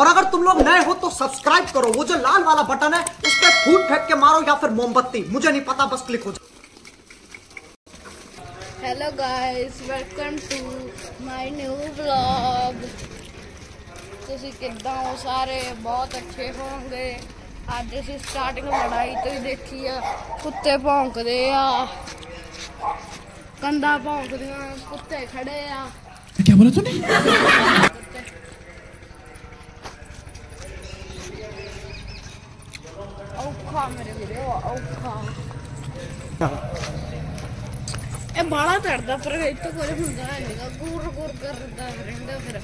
और अगर तुम लोग नए हो तो सब्सक्राइब करो, वो जो लाल वाला बटन है उस पर फूट फेंक के मारो या फिर मोमबत्ती, मुझे नहीं पता, बस क्लिक हो जाए। Hello guys, welcome to my new vlog. तुसी किद्दां हो सारे? बहुत अच्छे होंगे। अज असीं स्टार्टिंग लड़ाई तो ही देखी है। कुत्ते भौंकदे आ, कंधा भौंकदियां, कुत्ते खड़े आ। क्या बोला तूने? मेरे वीडियो औखा ए बाला चढ़दा पर इतो कोई हुंदा हैगा, गुर गुर करदा रहंदा। फिर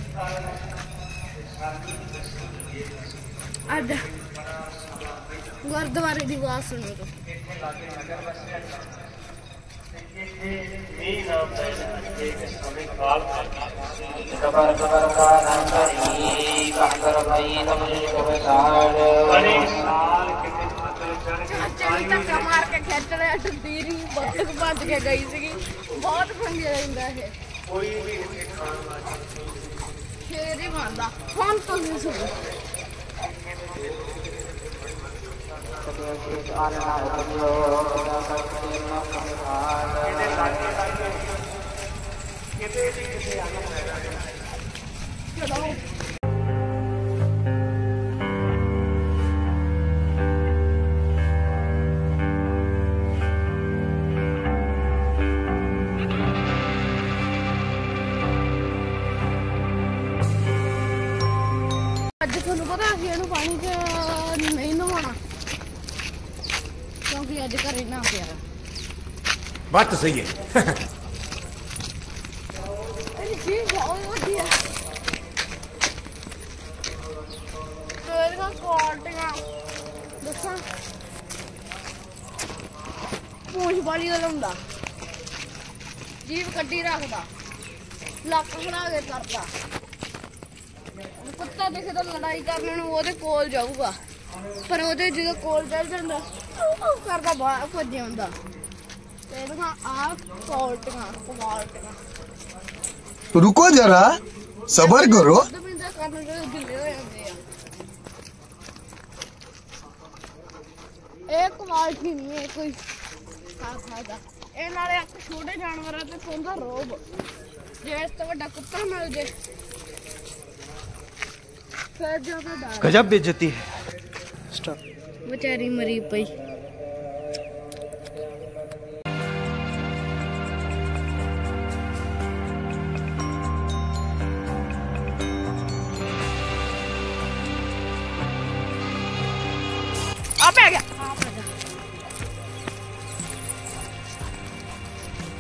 अड गुरुद्वारे दी आवाज सुनो तो नी ना पहले के समय काल तबार तबार का नाम करी कहकर भाई तमने को साल साल के मार के खेच रहे टीरी बत्तख भज के गई सी। बहुत पंगे रहा है, शेर ही बनता। फोन तो नहीं सुनो पानी नहीं नहाना क्योंकि अज घर ना प्यारा। बात तो सही है। पूछ बाली हिला जीव कड्डी रखता, लक्क हरा के करता। कुत्ता दिखे तो लड़ाई करने ओहदे कोल जाऊगा, पर ओहदे जो कोल चल जाता करता बाहर भज्ज आंदा। रुको जरा, सबर करो। एक क्वालिटी नहीं है कोई खास फायदा। ये नाले छोटे जानवर ते पौंदा रोब, जे इस तो वड्डा कुत्ता मिल जाए गजब बेइज्जती है। स्टॉप। बेचारी मरी पई। आप आ गया।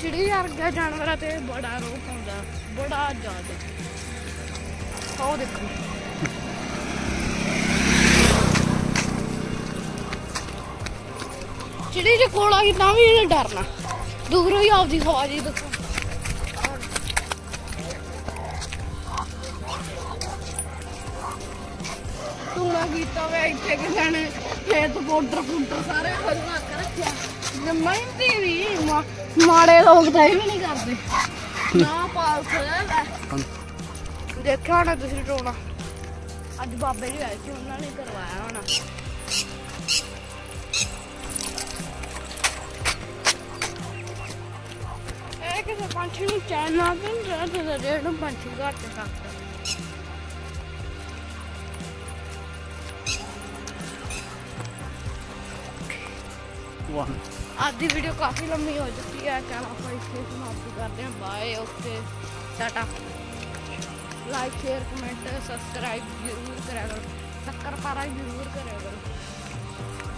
चिड़िया वर्गा जानवर ते बड़ा रोक होंदा, बड़ा ज्यादा। आओ देखो चिड़ी जो कोला की ना भी डरना, दूर ही आपकी आवाज ही देखो। धूना किया वे इतने किसी ने खेत पाउडर पुडर सारे हलवा कर रखा। मेहनती भी माड़े लोग तो भी नहीं करते ना। पास देखा होना तुम ढोना, अज बाबे जी आए थे उन्होंने करवाया होना। पंछी चैनना भी जो पंछी घट सकता। आज की वीडियो काफ़ी लंबी हो चुकी है, चलो आप इसलिए समाप्त करते हैं। Bye, okay, Tata. Like share comment subscribe जरूर करा करो, शक्कर पारा जरूर करा करो।